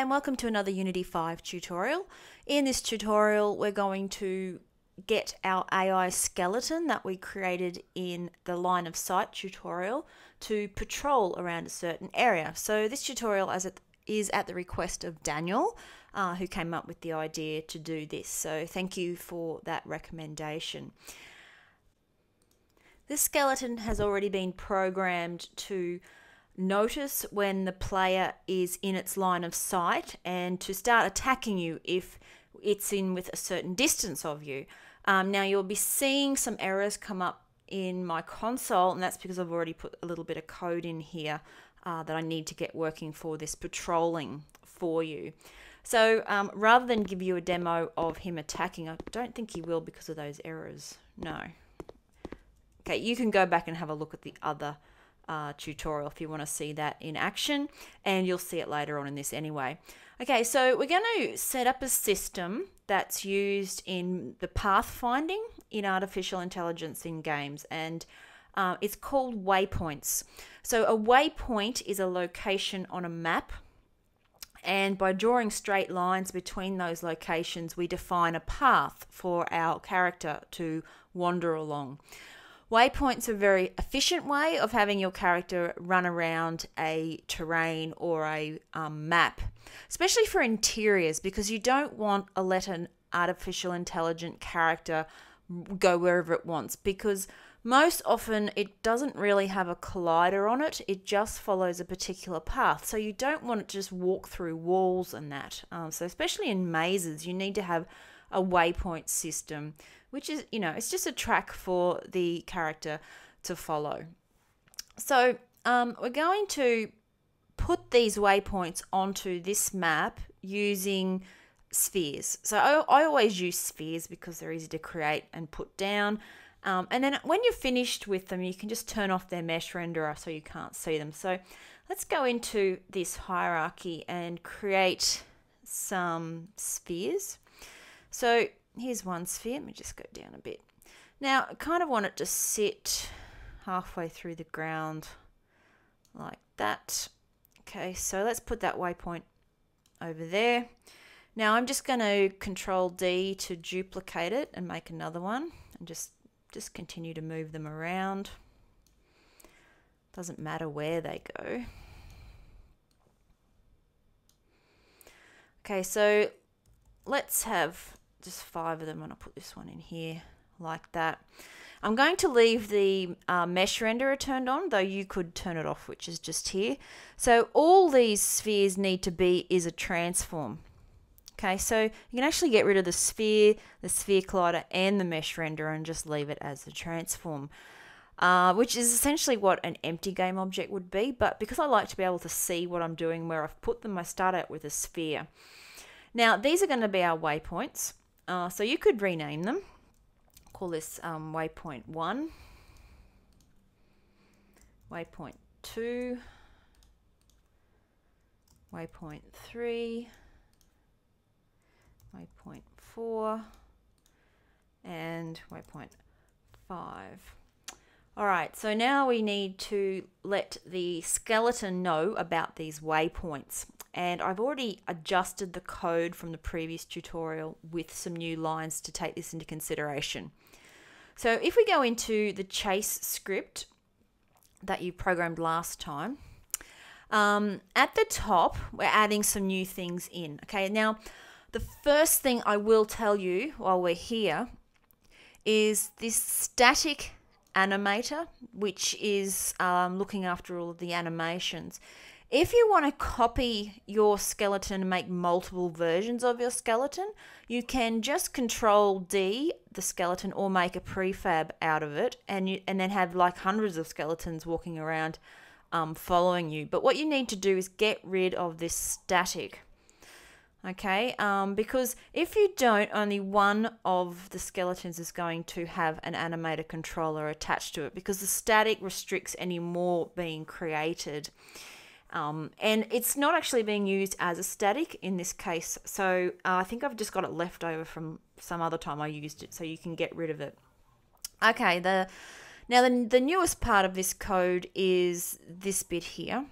Hi and welcome to another Unity 5 tutorial. In this tutorial we're going to get our AI skeleton that we created in the line of sight tutorial to patrol around a certain area. So this tutorial is at the request of Daniel who came up with the idea to do this. So thank you for that recommendation. This skeleton has already been programmed to notice when the player is in its line of sight and to start attacking you if it's in with a certain distance of you. Now you'll be seeing some errors come up in my console, and that's because I've already put a little bit of code in here that I need to get working for this patrolling for you. So rather than give you a demo of him attacking, I don't think he will because of those errors. No. Okay, you can go back and have a look at the other tutorial if you want to see that in action, and you'll see it later on in this anyway. Okay, so we're going to set up a system that's used in the pathfinding in artificial intelligence in games, and it's called waypoints. So a waypoint is a location on a map, and by drawing straight lines between those locations we define a path for our character to wander along. Waypoints are a very efficient way of having your character run around a terrain or a map, especially for interiors, because you don't want to let an artificial intelligent character go wherever it wants, because most often it doesn't really have a collider on it. It just follows a particular path. So you don't want it to just walk through walls and that. So especially in mazes, you need to have a waypoint system, which is, you know, it's just a track for the character to follow. So we're going to put these waypoints onto this map using spheres. So I always use spheres because they're easy to create and put down. And then when you're finished with them, you can just turn off their mesh renderer so you can't see them. So let's go into this hierarchy and create some spheres. So here's one sphere. Let me just go down a bit. Now, I kind of want it to sit halfway through the ground like that. Okay, so let's put that waypoint over there. Now, I'm just going to Control D to duplicate it and make another one, and just continue to move them around. Doesn't matter where they go. Okay, so let's have just 5 of them. I'm going to put this one in here like that. I'm going to leave the mesh renderer turned on, though you could turn it off, which is just here. So all these spheres need to be is a transform. Okay, so you can actually get rid of the sphere collider, and the mesh renderer and just leave it as a transform, which is essentially what an empty game object would be. But because I like to be able to see what I'm doing, where I've put them, I start out with a sphere. Now, these are going to be our waypoints, so you could rename them. Call this waypoint 1, waypoint 2, waypoint 3, waypoint 4, and waypoint 5. Alright, so now we need to let the skeleton know about these waypoints. And I've already adjusted the code from the previous tutorial with some new lines to take this into consideration. So if we go into the chase script that you programmed last time, at the top we're adding some new things in. Okay, now the first thing I will tell you while we're here is this static animator, which is looking after all of the animations. If you want to copy your skeleton and make multiple versions of your skeleton, you can just Control D the skeleton or make a prefab out of it, and then have like hundreds of skeletons walking around following you. But what you need to do is get rid of this static, okay? Because if you don't, only one of the skeletons is going to have an animator controller attached to it, because the static restricts any more being created. And it's not actually being used as a static in this case, so I think I've just got it left over from some other time I used it, so you can get rid of it. Okay, now the newest part of this code is this bit here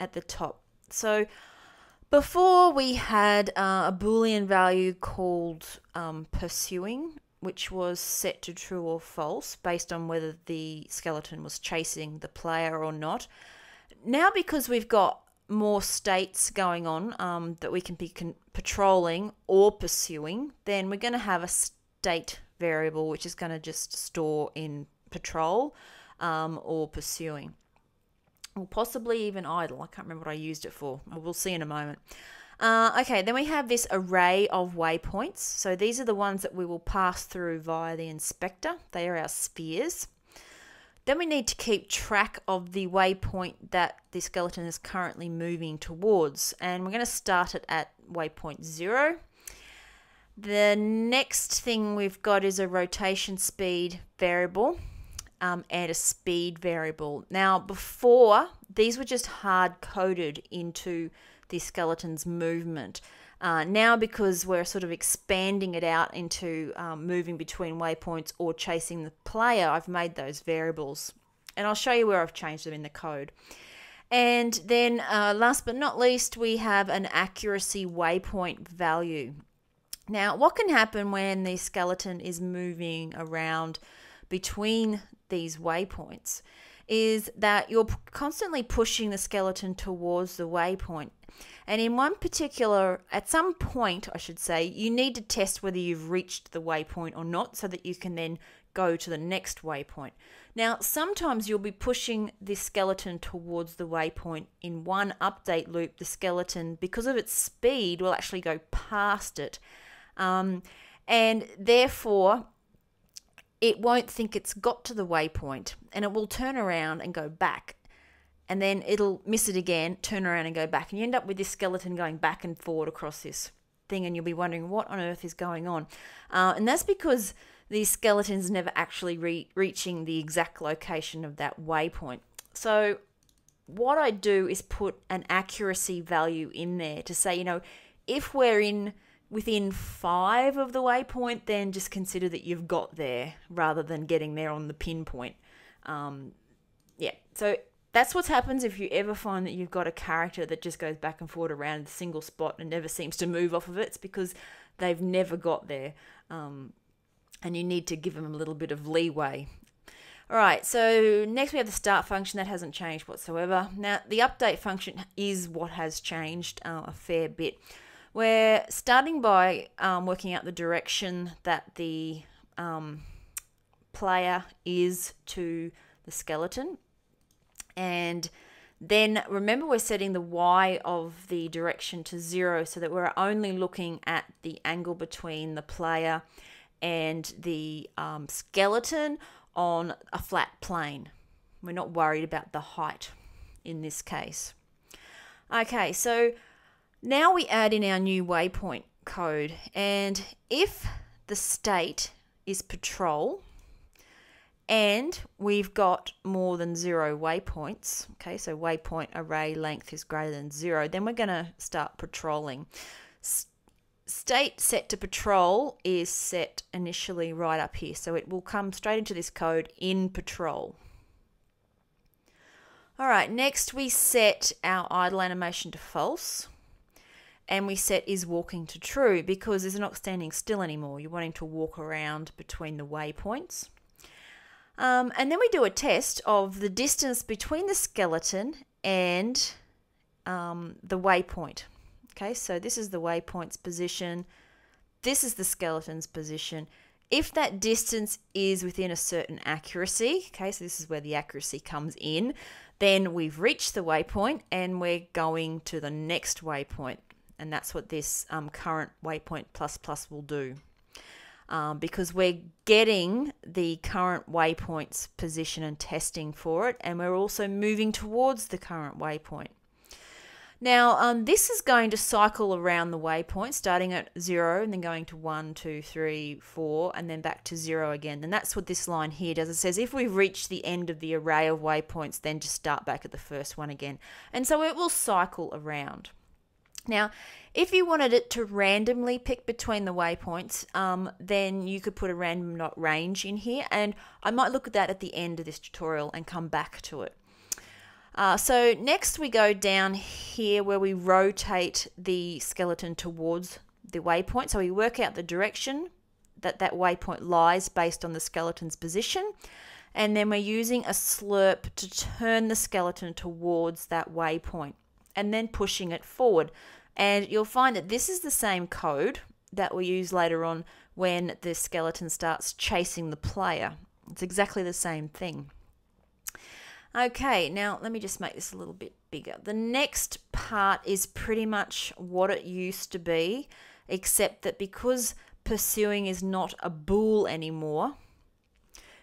at the top. So Before we had a Boolean value called pursuing, which was set to true or false based on whether the skeleton was chasing the player or not. Now, because we've got more states going on that we can be patrolling or pursuing, then we're going to have a state variable which is going to just store in patrol or pursuing, or possibly even idle. I can't remember what I used it for. We'll see in a moment. Okay, then we have this array of waypoints. So these are the ones that we will pass through via the inspector. They are our spheres. Then we need to keep track of the waypoint that the skeleton is currently moving towards. And we're going to start it at waypoint 0. The next thing we've got is a rotation speed variable and a speed variable. Now, before, these were just hard-coded into the skeleton's movement. Now, because we're sort of expanding it out into moving between waypoints or chasing the player, I've made those variables, and I'll show you where I've changed them in the code. And then last but not least, we have an accuracy waypoint value. Now, what can happen when the skeleton is moving around between these waypoints is that you're constantly pushing the skeleton towards the waypoint. And in one particular, at some point, I should say, you need to test whether you've reached the waypoint or not so that you can then go to the next waypoint. Now, sometimes you'll be pushing the skeleton towards the waypoint. In one update loop, the skeleton, because of its speed, will actually go past it. And therefore, it won't think it's got to the waypoint, and it will turn around and go back, and then it'll miss it again, turn around and go back, and you end up with this skeleton going back and forward across this thing, and you'll be wondering what on earth is going on. And that's because the skeleton's never actually reaching the exact location of that waypoint. So what I do is put an accuracy value in there to say, you know, if we're in within 5 of the waypoint, then just consider that you've got there rather than getting there on the pinpoint. Yeah, so that's what happens if you ever find that you've got a character that just goes back and forth around a single spot and never seems to move off of it. It's because they've never got there, and you need to give them a little bit of leeway. All right, so next we have the start function. That hasn't changed whatsoever. Now, the update function is what has changed a fair bit. We're starting by working out the direction that the player is to the skeleton. And then remember, we're setting the y of the direction to 0 so that we're only looking at the angle between the player and the skeleton on a flat plane. We're not worried about the height in this case. Okay, so now we add in our new waypoint code, and if the state is patrol and we've got more than 0 waypoints, okay, so waypoint array length is greater than 0, then we're going to start patrolling. State set to patrol is set initially right up here, so it will come straight into this code in patrol. All right, next we set our idle animation to false. And we set is walking to true because it's not standing still anymore. You're wanting to walk around between the waypoints. And then we do a test of the distance between the skeleton and the waypoint. Okay, so this is the waypoint's position. This is the skeleton's position. If that distance is within a certain accuracy, okay, so this is where the accuracy comes in, then we've reached the waypoint and we're going to the next waypoint. And that's what this current waypoint ++ will do, because we're getting the current waypoint's position and testing for it, and we're also moving towards the current waypoint. Now, this is going to cycle around the waypoint, starting at 0 and then going to 1, 2, 3, 4, and then back to 0 again. And that's what this line here does. It says if we've reached the end of the array of waypoints, then just start back at the first one again. And so it will cycle around. Now, if you wanted it to randomly pick between the waypoints, then you could put a random.range in here, and I might look at that at the end of this tutorial and come back to it. So next we go down here where we rotate the skeleton towards the waypoint. So we work out the direction that that waypoint lies based on the skeleton's position. And then we're using a slurp to turn the skeleton towards that waypoint and then pushing it forward. And you'll find that this is the same code that we use later on when the skeleton starts chasing the player. It's exactly the same thing. Okay, now let me just make this a little bit bigger. The next part is pretty much what it used to be, except that because pursuing is not a bool anymore,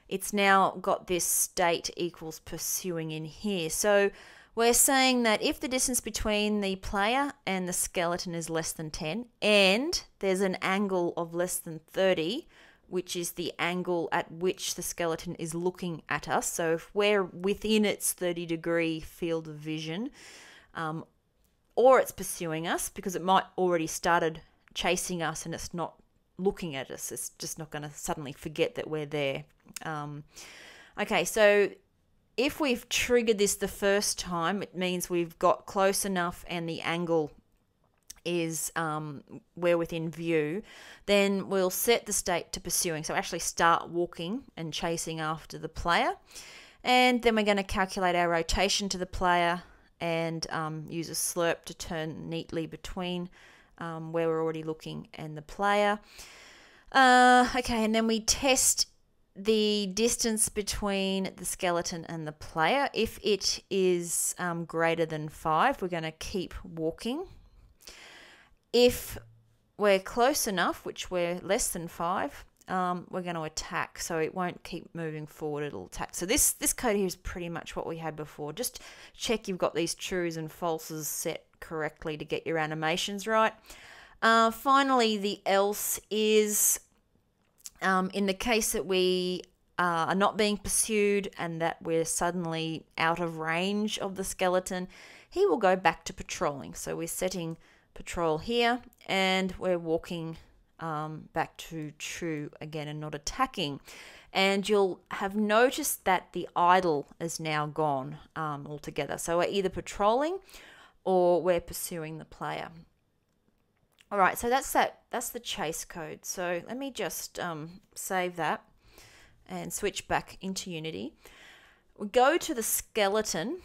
it's now got this state equals pursuing in here. So we're saying that if the distance between the player and the skeleton is less than 10 and there's an angle of less than 30, which is the angle at which the skeleton is looking at us. So if we're within its 30-degree field of vision, or it's pursuing us, because it might already started chasing us and it's not looking at us, it's just not going to suddenly forget that we're there. Okay, so if we've triggered this the first time, it means we've got close enough and the angle is we're within view. Then we'll set the state to pursuing, so actually start walking and chasing after the player, and then we're going to calculate our rotation to the player and use a slurp to turn neatly between where we're already looking and the player. Okay, and then we test the distance between the skeleton and the player. If it is greater than 5, we're going to keep walking. If we're close enough, which we're less than 5, we're going to attack. So it won't keep moving forward, it'll attack. So this code here is pretty much what we had before. Just check you've got these trues and falses set correctly to get your animations right. Finally, the else is in the case that we are not being pursued and that we're suddenly out of range of the skeleton, he will go back to patrolling. So we're setting patrol here and we're walking back to true again and not attacking. And you'll have noticed that the idle is now gone altogether. So we're either patrolling or we're pursuing the player. All right, so that's the chase code. So let me just save that and switch back into Unity. We'll go to the skeleton,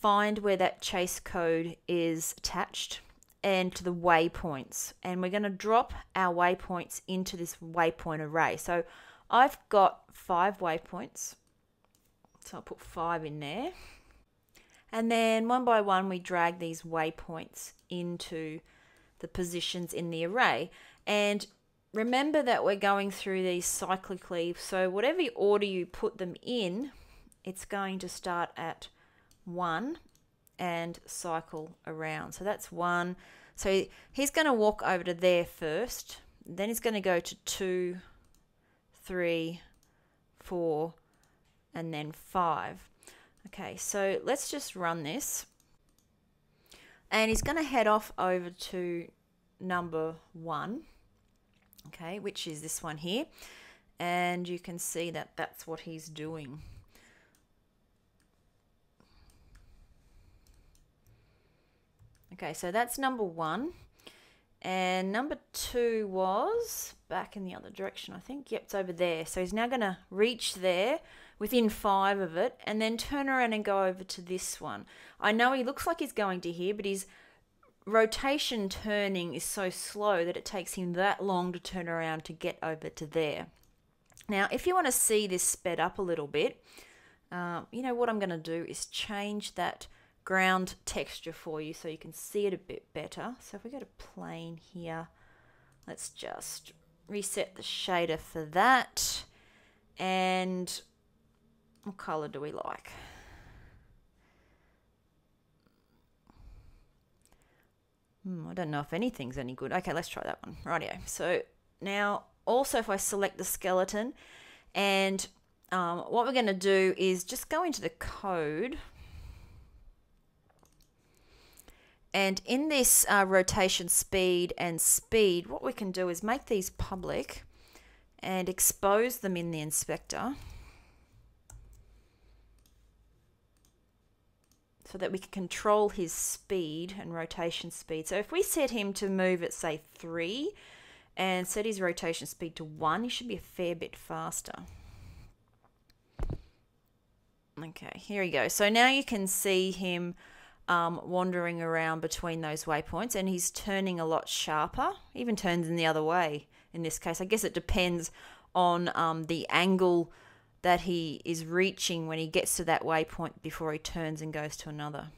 find where that chase code is attached, and to the waypoints. And we're going to drop our waypoints into this waypoint array. So I've got 5 waypoints. So I'll put 5 in there. And then one by one, we drag these waypoints into the positions in the array. And remember that we're going through these cyclically. So whatever order you put them in, it's going to start at 1 and cycle around. So that's 1. So he's going to walk over to there first. Then he's going to go to 2, 3, 4, and then 5. Okay, so let's just run this. And he's going to head off over to number 1, okay, which is this one here. And you can see that that's what he's doing. Okay, so that's number 1. And number 2 was back in the other direction, I think. Yep, it's over there. So he's now going to reach there within 5 of it and then turn around and go over to this one. I know he looks like he's going to here, but his rotation turning is so slow that it takes him that long to turn around to get over to there. Now, if you want to see this sped up a little bit, you know what I'm going to do is change that ground texture for you so you can see it a bit better. So if we go to plane here, let's just reset the shader for that. And what color do we like? I don't know if anything's any good. Okay, let's try that one. Rightio. So now also if I select the skeleton, and what we're going to do is just go into the code. And in this rotation speed and speed, what we can do is make these public and expose them in the inspector. so that we can control his speed and rotation speed. So if we set him to move at say 3 and set his rotation speed to 1, he should be a fair bit faster. Okay, here we go. So now you can see him wandering around between those waypoints, and he's turning a lot sharper, even turns in the other way in this case. I guess it depends on the angle that he is reaching when he gets to that waypoint before he turns and goes to another.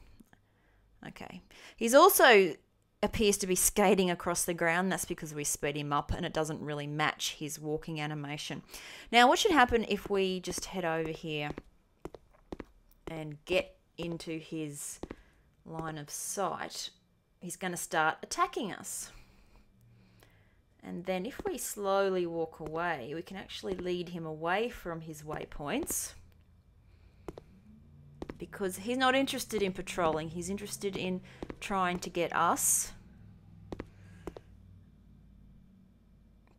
Okay, he's also appears to be skating across the ground. That's because we sped him up and it doesn't really match his walking animation. Now what should happen if we just head over here and get into his line of sight? He's going to start attacking us. And then if we slowly walk away, we can actually lead him away from his waypoints, because he's not interested in patrolling. He's interested in trying to get us.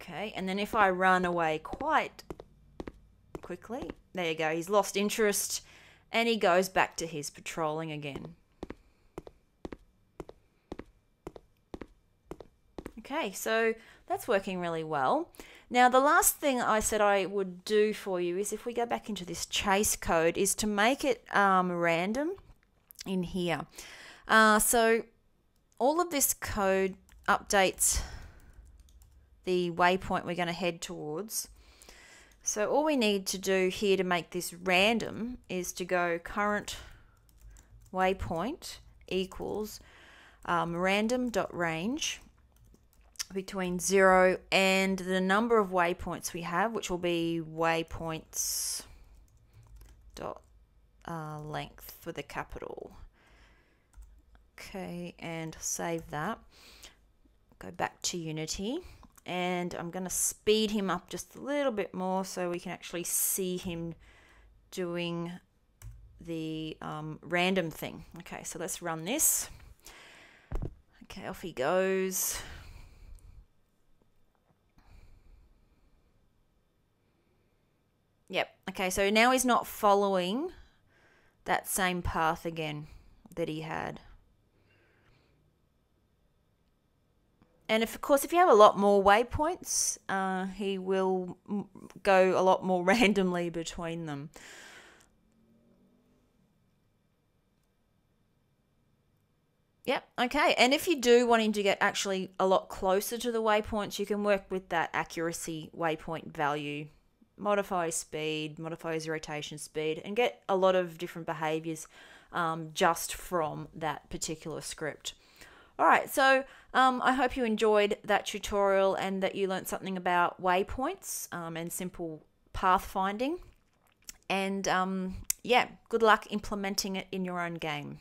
Okay, and then if I run away quite quickly, there you go, he's lost interest and he goes back to his patrolling again. Okay, so that's working really well. Now the last thing I said I would do for you is, if we go back into this chase code, is to make it random in here. So all of this code updates the waypoint we're going to head towards. So all we need to do here to make this random is to go current waypoint equals random.range between 0 and the number of waypoints we have, which will be waypoints dot length with a capital. Okay, and save that. Go back to Unity, and I'm going to speed him up just a little bit more so we can actually see him doing the random thing. Okay, so let's run this. Okay, off he goes. Yep, okay, so now he's not following that same path again that he had. And if, of course, if you have a lot more waypoints, he will go a lot more randomly between them. Yep, okay, and if you do want him to get actually a lot closer to the waypoints, you can work with that accuracy waypoint value. Modify speed, modifies rotation speed, and get a lot of different behaviors just from that particular script. All right, so I hope you enjoyed that tutorial and that you learned something about waypoints and simple pathfinding. And yeah, good luck implementing it in your own game.